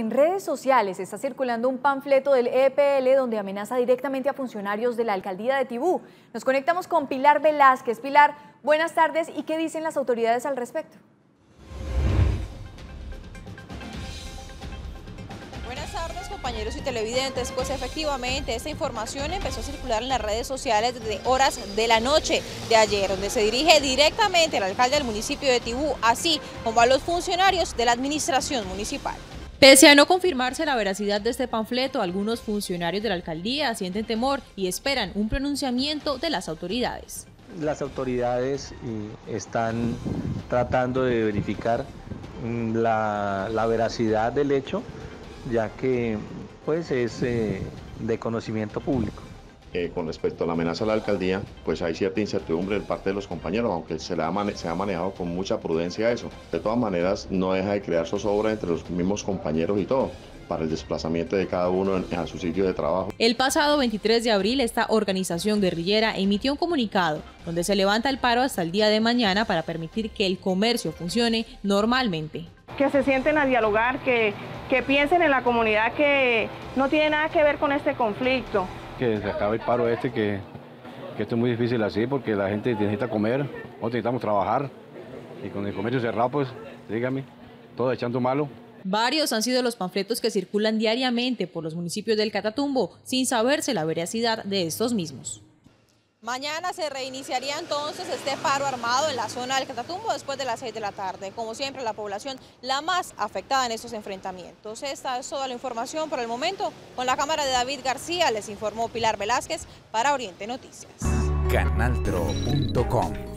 en redes sociales está circulando un panfleto del EPL donde amenaza directamente a funcionarios de la alcaldía de Tibú. Nos conectamos con Pilar Velázquez. Pilar, buenas tardes. ¿Y qué dicen las autoridades al respecto? Buenas tardes, compañeros y televidentes. Pues efectivamente esta información empezó a circular en las redes sociales desde horas de la noche de ayer, donde se dirige directamente al alcalde del municipio de Tibú, así como a los funcionarios de la administración municipal. Pese a no confirmarse la veracidad de este panfleto, algunos funcionarios de la alcaldía sienten temor y esperan un pronunciamiento de las autoridades. Las autoridades están tratando de verificar la veracidad del hecho, ya que pues es de conocimiento público. Con respecto a la amenaza a la alcaldía, pues hay cierta incertidumbre de parte de los compañeros, aunque se ha manejado con mucha prudencia eso. De todas maneras, no deja de crear zozobra entre los mismos compañeros y todo, para el desplazamiento de cada uno a su sitio de trabajo. El pasado 23 de abril, esta organización guerrillera emitió un comunicado donde se levanta el paro hasta el día de mañana para permitir que el comercio funcione normalmente. Que se sienten a dialogar, que piensen en la comunidad que no tiene nada que ver con este conflicto. Que se acabe el paro que esto es muy difícil así porque la gente necesita comer, nosotros necesitamos trabajar y con el comercio cerrado, pues, dígame, todo echando malo. Varios han sido los panfletos que circulan diariamente por los municipios del Catatumbo sin saberse la veracidad de estos mismos. Mañana se reiniciaría entonces este paro armado en la zona del Catatumbo después de las 6 de la tarde. Como siempre, la población la más afectada en estos enfrentamientos. Esta es toda la información por el momento. Con la cámara de David García les informó Pilar Velázquez para Oriente Noticias. CanalTRO.com